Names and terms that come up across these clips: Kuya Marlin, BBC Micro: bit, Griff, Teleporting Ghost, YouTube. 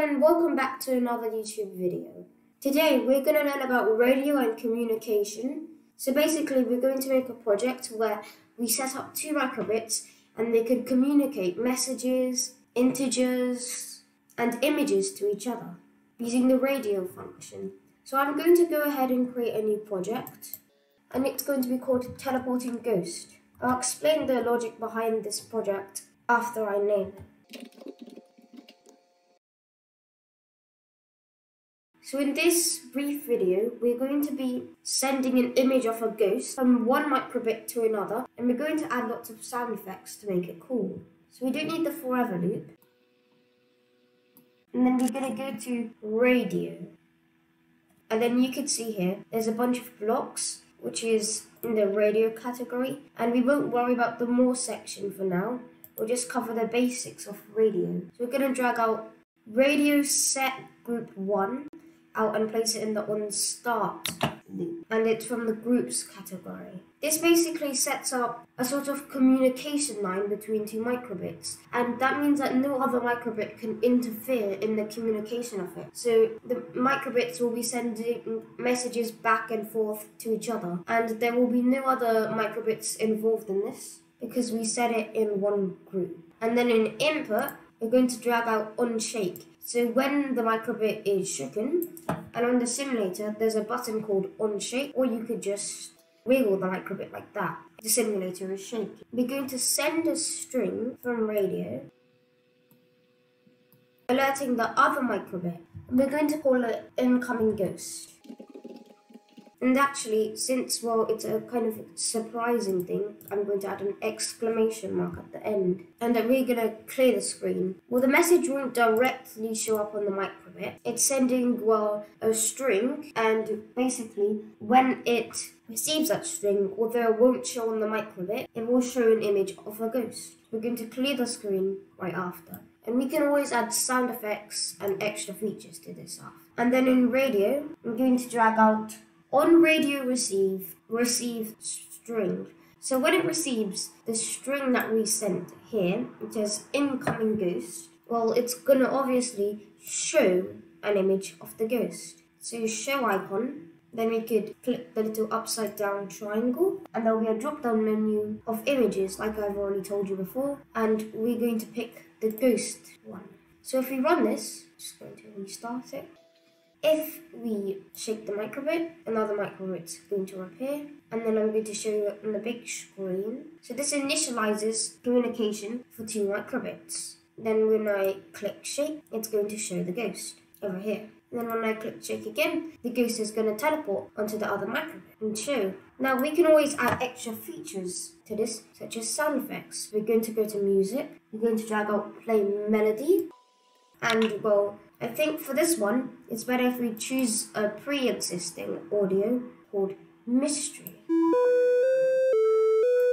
everyone and welcome back to another YouTube video. Today we're going to learn about radio and communication. So basically we're going to make a project where we set up two microbits and they can communicate messages, integers and images to each other using the radio function. So I'm going to go ahead and create a new project and it's going to be called Teleporting Ghost. I'll explain the logic behind this project after I name it. So in this brief video, we're going to be sending an image of a ghost from one microbit to another, and we're going to add lots of sound effects to make it cool. So we don't need the forever loop. And then we're going to go to radio. And then you can see here, there's a bunch of blocks, which is in the radio category. And we won't worry about the more section for now. We'll just cover the basics of radio. So we're going to drag out radio set group 1. Out and place it in the onStart loop, and it's from the groups category. This basically sets up a sort of communication line between two microbits, and that means that no other microbit can interfere in the communication of it. So the microbits will be sending messages back and forth to each other, and there will be no other microbits involved in this because we set it in one group. And then in input, we're going to drag out onShake. So when the microbit is shaken, and on the simulator there's a button called onShake, or you could just wiggle the microbit like that. The simulator is shaking. We're going to send a string from radio, alerting the other microbit. We're going to call it incoming ghost. And actually, since, well, it's a kind of surprising thing, I'm going to add an exclamation mark at the end. And then we're going to clear the screen. Well, the message won't directly show up on the microbit. It's sending, well, a string, and basically, when it receives that string, although it won't show on the microbit, it will show an image of a ghost. We're going to clear the screen right after. And we can always add sound effects and extra features to this after. And then in radio, I'm going to drag out on radio receive string. So when it receives the string that we sent here, it says incoming ghost, well, it's gonna obviously show an image of the ghost. So show icon, then we could click the little upside down triangle and there'll be a drop down menu of images like I've already told you before, and we're going to pick the ghost one. So if we run this, just going to restart it. If we shake the microbit, another microbit's going to appear, and then I'm going to show you on the big screen. So this initializes communication for two microbits. Then when I click shake, it's going to show the ghost over here. And then when I click shake again, the ghost is going to teleport onto the other microbit and show. Now we can always add extra features to this, such as sound effects. We're going to go to music, we're going to drag out play melody, and well, I think for this one, it's better if we choose a pre-existing audio called mystery.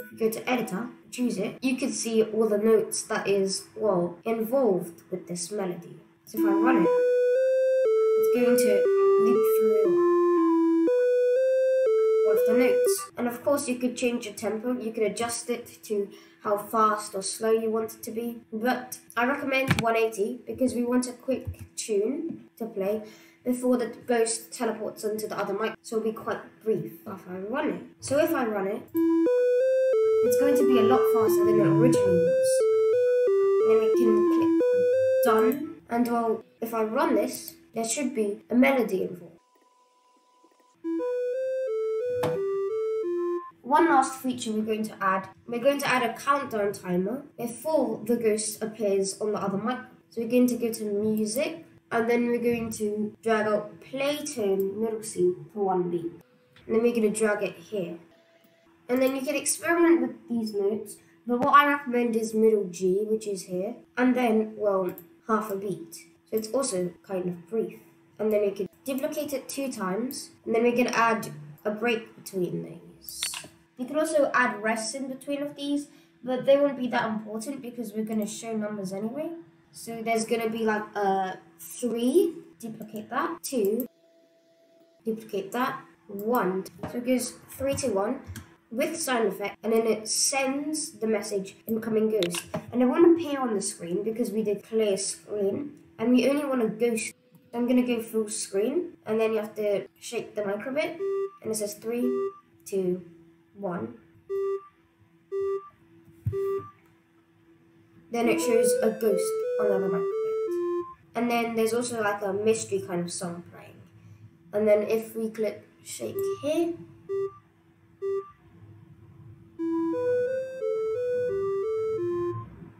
If you go to editor, choose it, you can see all the notes that is, well, involved with this melody. So if I run it, it's going to loop through all of the notes. And of course, you could change your tempo, you could adjust it to how fast or slow you want it to be, but I recommend 180 because we want a quick tune to play before the ghost teleports onto the other mic, so it'll be quite brief after I run it. So if I run it, it's going to be a lot faster than it originally was. And then we can click done, and well, if I run this, there should be a melody involved. One last feature we're going to add a countdown timer before the ghost appears on the other mic. So we're going to go to music, and then we're going to drag out play tone melody for one beat. And then we're going to drag it here. And then you can experiment with these notes, but what I recommend is middle G, which is here, and then, well, half a beat. So it's also kind of brief. And then we can duplicate it 2 times, and then we can add a break between these. You can also add rests in between of these, but they won't be that important because we're going to show numbers anyway. So there's going to be like a 3, duplicate that, 2, duplicate that, 1. So it goes 3 to 1 with sound effect, and then it sends the message incoming ghost. And it won't appear on the screen because we did clear screen, and we only want a ghost. I'm going to go full screen, and then you have to shake the micro bit, and it says 3, 2, 1. Then it shows a ghost on the micro bit. And then there's also like a mystery kind of song playing. And then if we click shake here,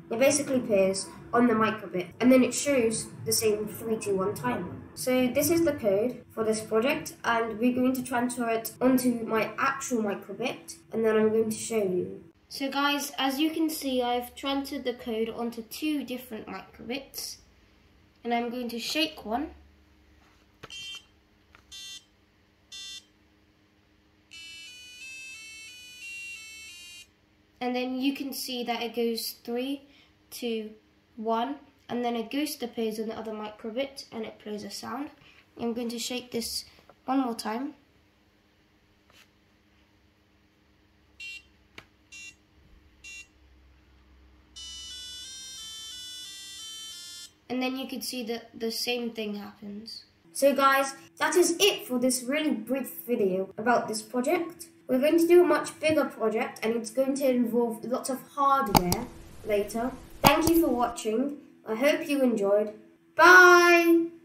it basically appears on the micro bit, and then it shows the same 3, 2, 1 timer. So this is the code for this project, and we're going to transfer it onto my actual micro bit, and then I'm going to show you. So guys, as you can see, I've transferred the code onto 2 different micro bits, and I'm going to shake one. And then you can see that it goes 3, 2, 1, and then a ghost appears on the other micro bit and it plays a sound. I'm going to shake this one more time. And then you can see that the same thing happens. So guys, that is it for this really brief video about this project. We're going to do a much bigger project, and it's going to involve lots of hardware later. Thank you for watching. I hope you enjoyed. Bye!